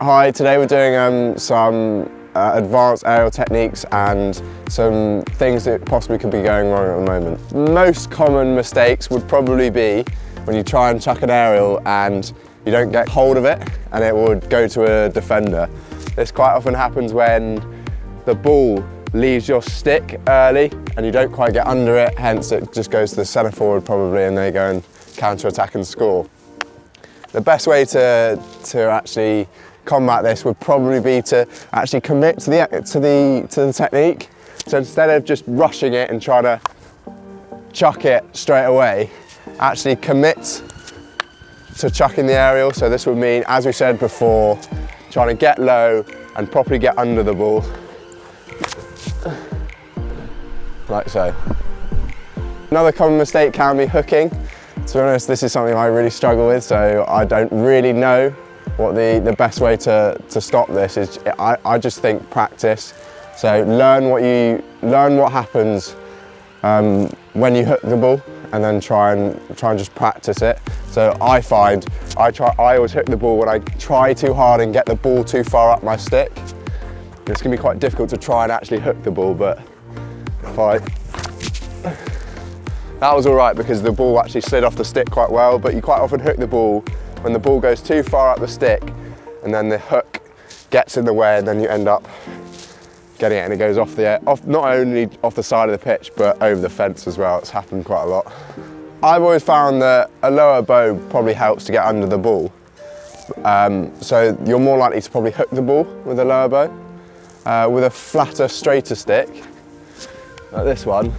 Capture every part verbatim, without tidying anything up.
Hi, today we're doing um, some uh, advanced aerial techniques and some things that possibly could be going wrong at the moment. Most common mistakes would probably be when you try and chuck an aerial and you don't get hold of it and it would go to a defender. This quite often happens when the ball leaves your stick early and you don't quite get under it, hence it just goes to the centre forward probably and they go and counter-attack and score. The best way to, to actually combat this would probably be to actually commit to the, to the, to the technique. So instead of just rushing it and trying to chuck it straight away, actually commit to chucking the aerial. So this would mean, as we said before, trying to get low and properly get under the ball. Like so. Another common mistake can be hooking. To be honest, this is something I really struggle with, so I don't really know what the, the best way to, to stop this is. I, I just think practice. So learn what, you, learn what happens um, when you hook the ball and then try and, try and just practice it. So I find, I, try, I always hook the ball when I try too hard and get the ball too far up my stick. It's gonna be quite difficult to try and actually hook the ball, but if I... That was all right because the ball actually slid off the stick quite well, but you quite often hook the ball when the ball goes too far up the stick and then the hook gets in the way and then you end up getting it and it goes off the air, off, not only off the side of the pitch but over the fence as well. It's happened quite a lot. I've always found that a lower bow probably helps to get under the ball. Um, so you're more likely to probably hook the ball with a lower bow. Uh, with a flatter, straighter stick, like this one,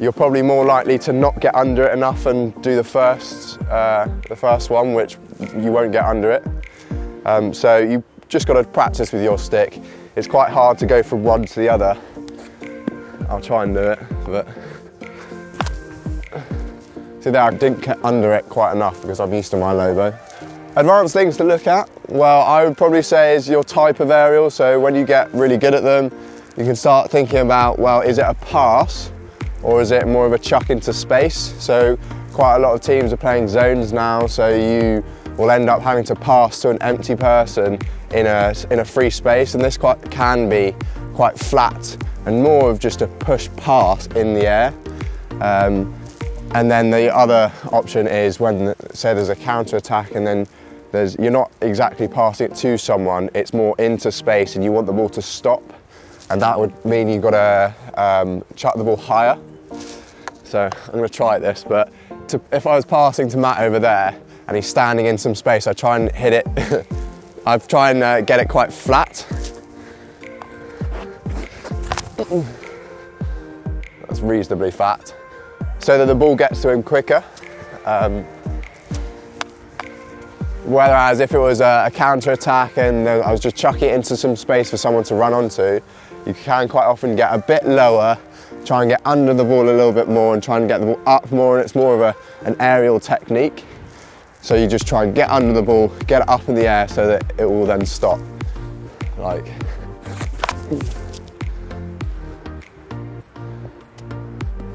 you're probably more likely to not get under it enough and do the first, uh, the first one, which you won't get under it. Um, so you just got to practice with your stick. It's quite hard to go from one to the other. I'll try and do it, but... See there, I didn't get under it quite enough because I'm used to my low bow. Advanced things to look at, well, I would probably say is your type of aerial. So when you get really good at them, you can start thinking about, well, is it a pass? Or is it more of a chuck into space? So quite a lot of teams are playing zones now, so you will end up having to pass to an empty person in a, in a free space, and this quite, can be quite flat and more of just a push pass in the air. Um, and then the other option is when, say there's a counter-attack and then there's, you're not exactly passing it to someone, it's more into space and you want the ball to stop. And that would mean you've got to um, chuck the ball higher. So I'm going to try this, but to, if I was passing to Matt over there and he's standing in some space, I try and hit it. I've tried and uh, get it quite flat. That's reasonably fat. So that the ball gets to him quicker. Um, whereas if it was a, a counter-attack and I was just chucking it into some space for someone to run onto, you can quite often get a bit lower, try and get under the ball a little bit more and try and get the ball up more, and it's more of a, an aerial technique. So you just try and get under the ball, get it up in the air so that it will then stop. Like.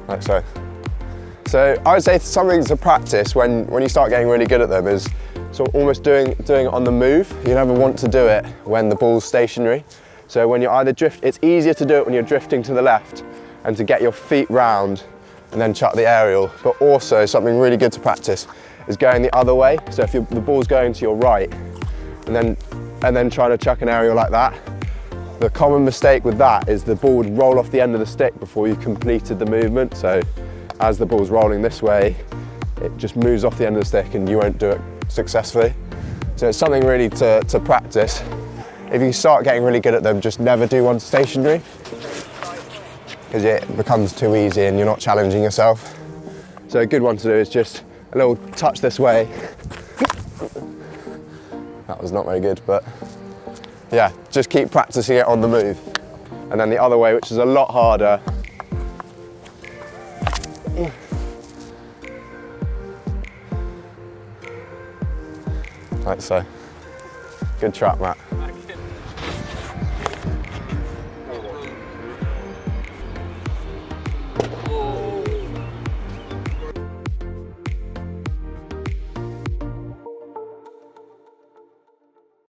Like so. So I would say something to practice when, when you start getting really good at them is sort of almost doing, doing it on the move. You never want to do it when the ball's stationary. So when you're either drift, it's easier to do it when you're drifting to the left and to get your feet round and then chuck the aerial. But also something really good to practice is going the other way. So if you're, the ball's going to your right and then, and then trying to chuck an aerial like that, the common mistake with that is the ball would roll off the end of the stick before you completed the movement. So as the ball's rolling this way, it just moves off the end of the stick and you won't do it successfully. So it's something really to, to practice. If you start getting really good at them, just never do one stationary, because it becomes too easy and you're not challenging yourself. So a good one to do is just a little touch this way. That was not very good, but yeah, just keep practicing it on the move. And then the other way, which is a lot harder, like so. Good trap, Matt.